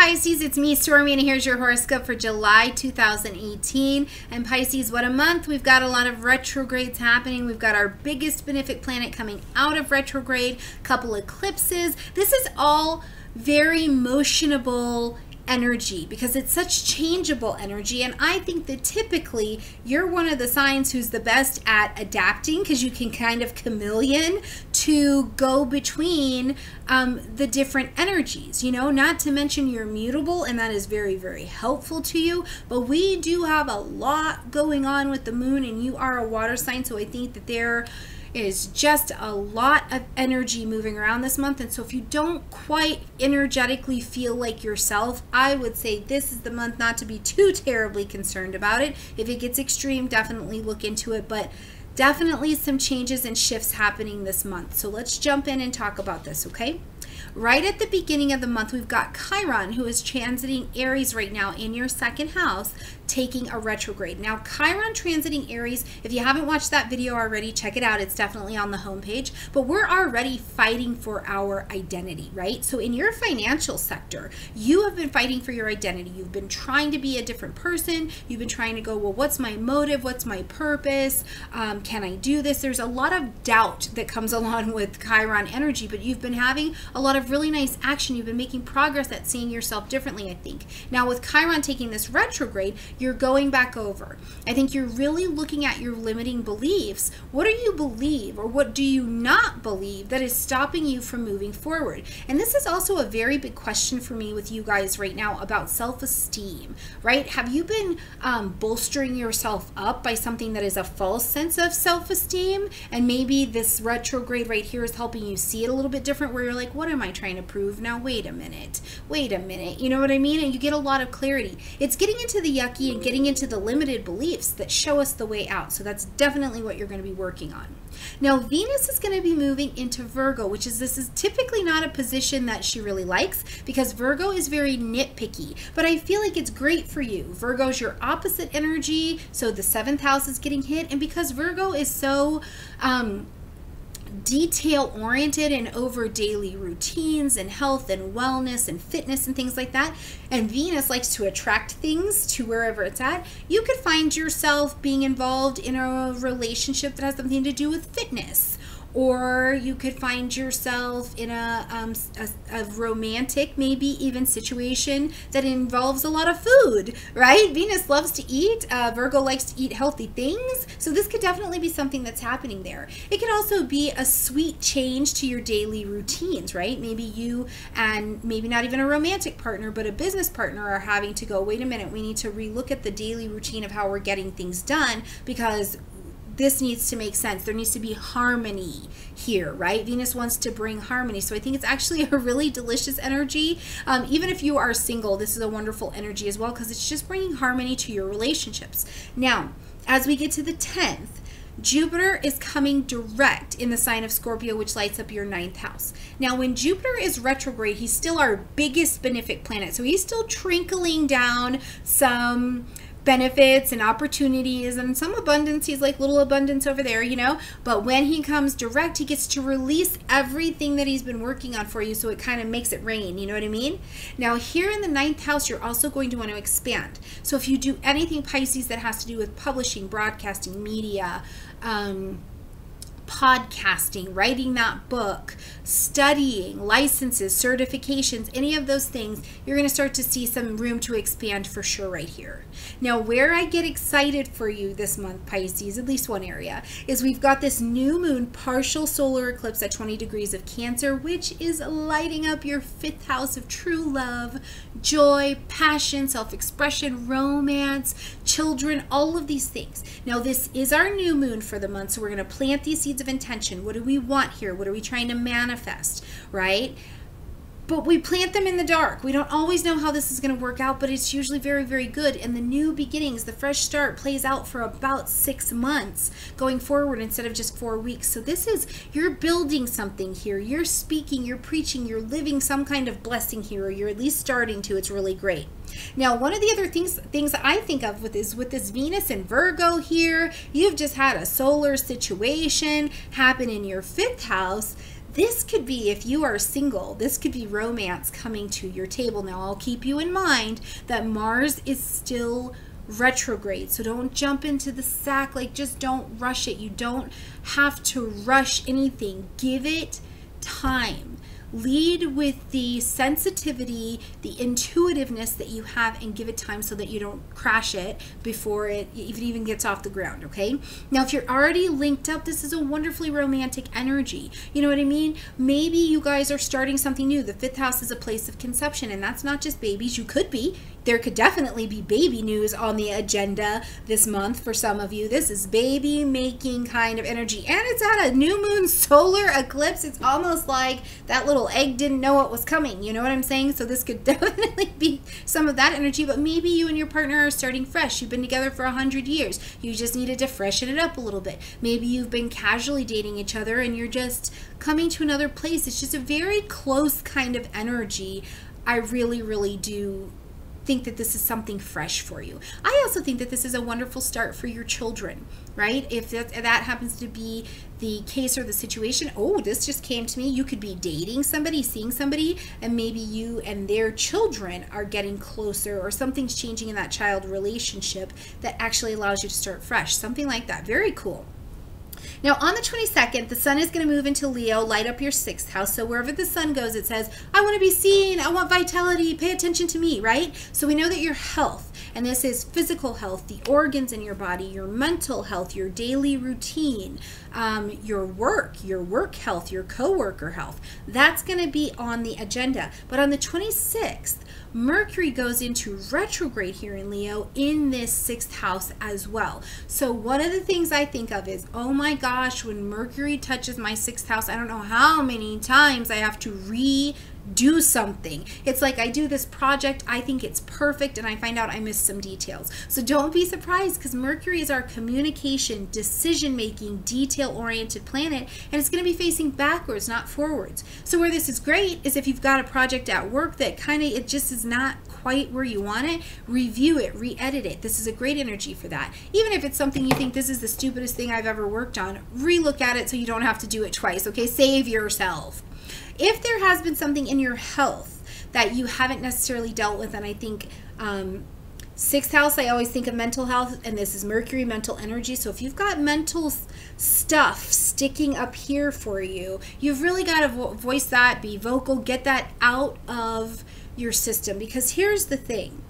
Pisces, it's me, Stormie, and here's your horoscope for July 2018. And Pisces, what a month. We've got a lot of retrogrades happening. We've got our biggest benefic planet coming out of retrograde, a couple eclipses. This is all very motionable energy because it's such changeable energy, and I think that typically you're one of the signs who's the best at adapting because you can kind of chameleon to go between the different energies, you know, not to mention you're mutable, and that is very, very helpful to you. But we do have a lot going on with the moon, and you are a water sign, so I think that there is just a lot of energy moving around this month. And so if you don't quite energetically feel like yourself, I would say this is the month not to be too terribly concerned about it. If it gets extreme, definitely look into it, but definitely some changes and shifts happening this month. So let's jump in and talk about this, okay? Right at the beginning of the month, we've got Chiron, who is transiting Aries right now in your second house, taking a retrograde. Now, Chiron transiting Aries, if you haven't watched that video already, check it out. It's definitely on the homepage. But we're already fighting for our identity, right? So in your financial sector, you have been fighting for your identity. You've been trying to be a different person. You've been trying to go, well, what's my motive? What's my purpose? Can I do this? There's a lot of doubt that comes along with Chiron energy, but you've been having a lot of really nice action. You've been making progress at seeing yourself differently, I think. Now with Chiron taking this retrograde, you're going back over. I think you're really looking at your limiting beliefs. What do you believe, or what do you not believe, that is stopping you from moving forward? And this is also a very big question for me with you guys right now about self-esteem, right? Have you been bolstering yourself up by something that is a false sense of self-esteem? And maybe this retrograde right here is helping you see it a little bit different, where you're like, what am I trying to prove? Now wait a minute, you know what I mean? And you get a lot of clarity. It's getting into the yucky and getting into the limited beliefs that show us the way out. So that's definitely what you're going to be working on. Now Venus is going to be moving into Virgo, which is, this is typically not a position that she really likes because Virgo is very nitpicky, but I feel like it's great for you. Virgo's your opposite energy, so the seventh house is getting hit, and because Virgo is so detail oriented and over daily routines and health and wellness and fitness and things like that, and Venus likes to attract things to wherever it's at, you could find yourself being involved in a relationship that has something to do with fitness, or you could find yourself in a romantic, maybe even situation that involves a lot of food, right? Venus loves to eat. Virgo likes to eat healthy things. So this could definitely be something that's happening there. It could also be a sweet change to your daily routines, right? Maybe you and maybe not even a romantic partner, but a business partner are having to go, wait a minute, we need to relook at the daily routine of how we're getting things done, because this needs to make sense. There needs to be harmony here, right? Venus wants to bring harmony. So I think it's actually a really delicious energy. Even if you are single, this is a wonderful energy as well, because it's just bringing harmony to your relationships. Now, as we get to the 10th, Jupiter is coming direct in the sign of Scorpio, which lights up your ninth house. Now, when Jupiter is retrograde, he's still our biggest benefic planet. So he's still trickling down some benefits and opportunities and some abundance. He's like little abundance over there, you know, but when he comes direct, he gets to release everything that he's been working on for you. So it kind of makes it rain, you know what I mean? Now here in the ninth house, you're also going to want to expand. So if you do anything Pisces that has to do with publishing, broadcasting, media, podcasting, writing that book, studying, licenses, certifications, any of those things, you're going to start to see some room to expand for sure right here. Now, where I get excited for you this month, Pisces, at least one area, is we've got this new moon partial solar eclipse at 20 degrees of Cancer, which is lighting up your fifth house of true love, joy, passion, self-expression, romance, children, all of these things. Now, this is our new moon for the month, so we're going to plant these seeds of intention. What do we want here? What are we trying to manifest, right? But we plant them in the dark. We don't always know how this is going to work out, but it's usually very, very good. And the new beginnings, the fresh start, plays out for about 6 months going forward instead of just 4 weeks. So this is, you're building something here. You're speaking, you're preaching, you're living some kind of blessing here, or you're at least starting to. It's really great. Now, one of the other things that I think of with this Venus and Virgo here, you've just had a solar situation happen in your fifth house. This could be, if you are single, this could be romance coming to your table. Now, I'll keep you in mind that Mars is still retrograde, so don't jump into the sack. Like, just don't rush it. You don't have to rush anything. Give it time. Lead with the sensitivity, the intuitiveness that you have, and give it time so that you don't crash it before it even gets off the ground, okay? Now, if you're already linked up, this is a wonderfully romantic energy. You know what I mean? Maybe you guys are starting something new. The fifth house is a place of conception, and that's not just babies. You could be. There could definitely be baby news on the agenda this month for some of you. This is baby making kind of energy, and it's at a new moon solar eclipse. It's almost like that little egg didn't know what was coming. You know what I'm saying? So this could definitely be some of that energy, but maybe you and your partner are starting fresh. You've been together for 100 years. You just needed to freshen it up a little bit. Maybe you've been casually dating each other and you're just coming to another place. It's just a very close kind of energy. I really, really do think that this is something fresh for you. I also think that this is a wonderful start for your children, right? If that happens to be the case or the situation. Oh, this just came to me. You could be dating somebody, seeing somebody, and maybe you and their children are getting closer, or something's changing in that child relationship that actually allows you to start fresh. Something like that. Very cool. Now, on the 22nd, the sun is going to move into Leo, light up your sixth house. So wherever the sun goes, it says, I want to be seen. I want vitality. Pay attention to me, right? So we know that your health, and this is physical health, the organs in your body, your mental health, your daily routine, your work health, your coworker health, that's going to be on the agenda. But on the 26th, Mercury goes into retrograde here in Leo in this sixth house as well. So one of the things I think of is, oh my gosh, when Mercury touches my sixth house, I don't know how many times I have to redo something. It's like I do this project, I think it's perfect, and I find out I missed some details. So don't be surprised, because Mercury is our communication, decision-making, detail-oriented planet, and it's going to be facing backwards, not forwards. So where this is great is if you've got a project at work that kind of, it just is not quite where you want it, review it, re-edit it. This is a great energy for that. Even if it's something you think, this is the stupidest thing I've ever worked on, re-look at it so you don't have to do it twice, okay? Save yourself. If there has been something in your health that you haven't necessarily dealt with, and I think sixth house, I always think of mental health, and this is Mercury, mental energy. So if you've got mental stuff sticking up here for you, you've really got to voice that, be vocal, get that out of your system. Because here's the thing.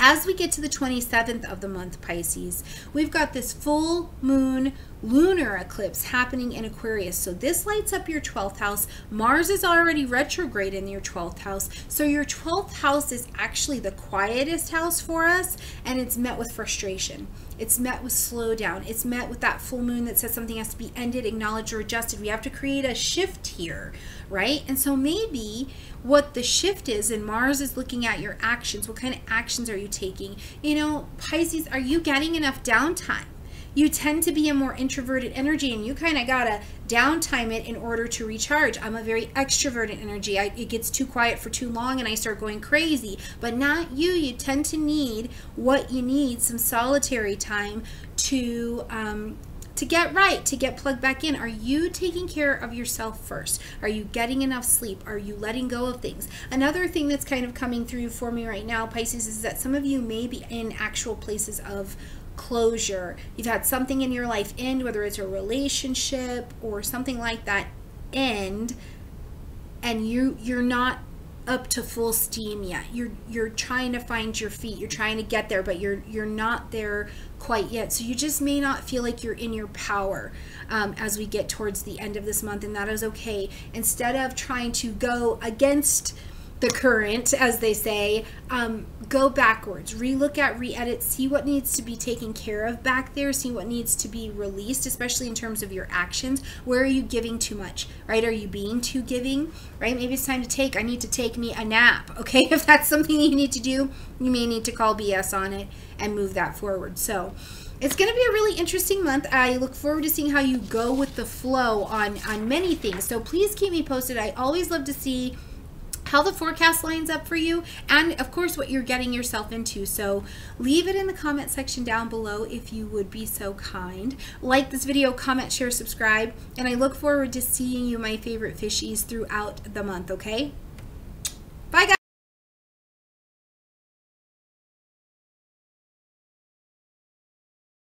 As we get to the 27th of the month, Pisces, we've got this full moon lunar eclipse happening in Aquarius. So this lights up your 12th house. Mars is already retrograde in your 12th house. So your 12th house is actually the quietest house for us, and it's met with frustration. It's met with slow down. It's met with that full moon that says something has to be ended, acknowledged, or adjusted. We have to create a shift here, right? And so maybe what the shift is, and Mars is looking at your actions. What kind of actions are you taking? You know, Pisces, are you getting enough downtime? You tend to be a more introverted energy, and you kind of gotta downtime it in order to recharge. I'm a very extroverted energy. It gets too quiet for too long and I start going crazy. But not you. You tend to need what you need, some solitary time to get right, to get plugged back in. Are you taking care of yourself first? Are you getting enough sleep? Are you letting go of things? Another thing that's kind of coming through for me right now, Pisces, is that some of you may be in actual places of closure. You've had something in your life end, whether it's a relationship or something like that end, and you're not up to full steam yet. You're trying to find your feet. You're trying to get there, but you're not there quite yet. So you just may not feel like you're in your power as we get towards the end of this month, and that is okay. Instead of trying to go against the current, as they say, go backwards, relook at, re-edit, see what needs to be taken care of back there, see what needs to be released, especially in terms of your actions. Where are you giving too much, right? Are you being too giving, right? Maybe it's time to take. I need to take me a nap, okay? If that's something you need to do, you may need to call BS on it and move that forward. So it's going to be a really interesting month. I look forward to seeing how you go with the flow on many things. So please keep me posted. I always love to see how the forecast lines up for you, and of course what you're getting yourself into. So leave it in the comment section down below if you would be so kind. Like this video, comment, share, subscribe, and I look forward to seeing you, my favorite fishies, throughout the month, okay?